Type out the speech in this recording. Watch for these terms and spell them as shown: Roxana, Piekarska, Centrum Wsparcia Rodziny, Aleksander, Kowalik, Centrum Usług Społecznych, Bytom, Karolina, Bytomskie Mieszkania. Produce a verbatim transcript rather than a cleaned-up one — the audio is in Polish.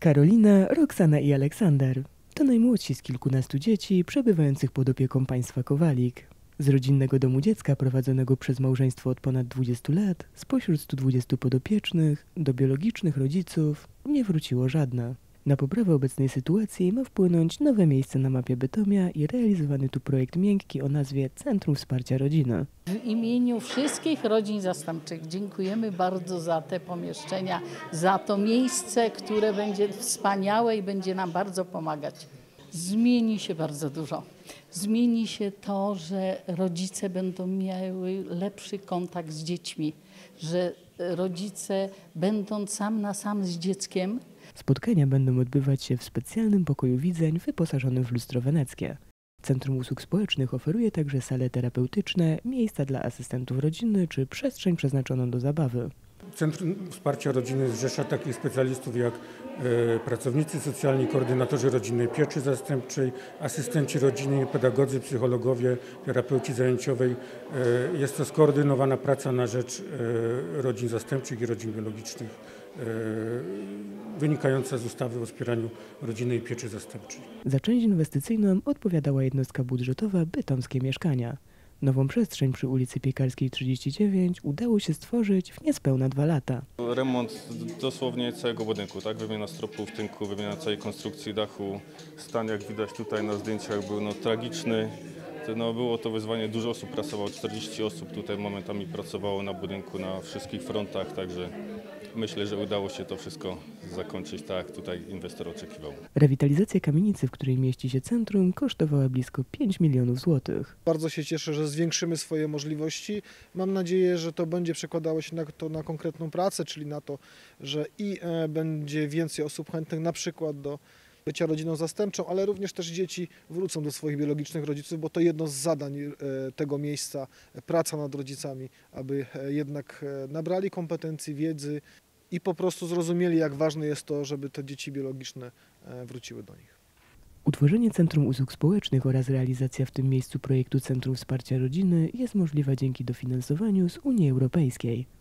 Karolina, Roxana i Aleksander to najmłodsi z kilkunastu dzieci przebywających pod opieką państwa Kowalik. Z rodzinnego domu dziecka prowadzonego przez małżeństwo od ponad dwudziestu lat, spośród stu dwudziestu podopiecznych do biologicznych rodziców nie wróciło żadne. Na poprawę obecnej sytuacji ma wpłynąć nowe miejsce na mapie Bytomia i realizowany tu projekt miękki o nazwie Centrum Wsparcia Rodziny. W imieniu wszystkich rodzin zastępczych dziękujemy bardzo za te pomieszczenia, za to miejsce, które będzie wspaniałe i będzie nam bardzo pomagać. Zmieni się bardzo dużo. Zmieni się to, że rodzice będą miały lepszy kontakt z dziećmi, że rodzice będą sam na sam z dzieckiem. Spotkania będą odbywać się w specjalnym pokoju widzeń wyposażonym w lustro weneckie. Centrum Usług Społecznych oferuje także sale terapeutyczne, miejsca dla asystentów rodziny czy przestrzeń przeznaczoną do zabawy. Centrum Wsparcia Rodziny zrzesza takich specjalistów jak pracownicy socjalni, koordynatorzy rodzinnej pieczy zastępczej, asystenci rodziny, pedagodzy, psychologowie, terapeuci zajęciowej. Jest to skoordynowana praca na rzecz rodzin zastępczych i rodzin biologicznych, wynikająca z ustawy o wspieraniu rodziny i pieczy zastępczej. Za część inwestycyjną odpowiadała jednostka budżetowa Bytomskie Mieszkania. Nową przestrzeń przy ulicy Piekarskiej trzydzieści dziewięć udało się stworzyć w niespełna dwa lata. Remont dosłownie całego budynku, tak? Wymiana stropów, tynku, wymiana całej konstrukcji dachu. Stan, jak widać tutaj na zdjęciach, był no, tragiczny. No, było to wyzwanie, dużo osób pracowało, czterdzieści osób tutaj momentami pracowało na budynku na wszystkich frontach, także myślę, że udało się to wszystko zakończyć tak, jak tutaj inwestor oczekiwał. Rewitalizacja kamienicy, w której mieści się centrum, kosztowała blisko pięć milionów złotych. Bardzo się cieszę, że zwiększymy swoje możliwości. Mam nadzieję, że to będzie przekładało się na, to, na konkretną pracę, czyli na to, że i e, będzie więcej osób chętnych na przykład do bycia rodziną zastępczą, ale również też dzieci wrócą do swoich biologicznych rodziców, bo to jedno z zadań tego miejsca, praca nad rodzicami, aby jednak nabrali kompetencji, wiedzy i po prostu zrozumieli, jak ważne jest to, żeby te dzieci biologiczne wróciły do nich. Utworzenie Centrum Usług Społecznych oraz realizacja w tym miejscu projektu Centrum Wsparcia Rodziny jest możliwa dzięki dofinansowaniu z Unii Europejskiej.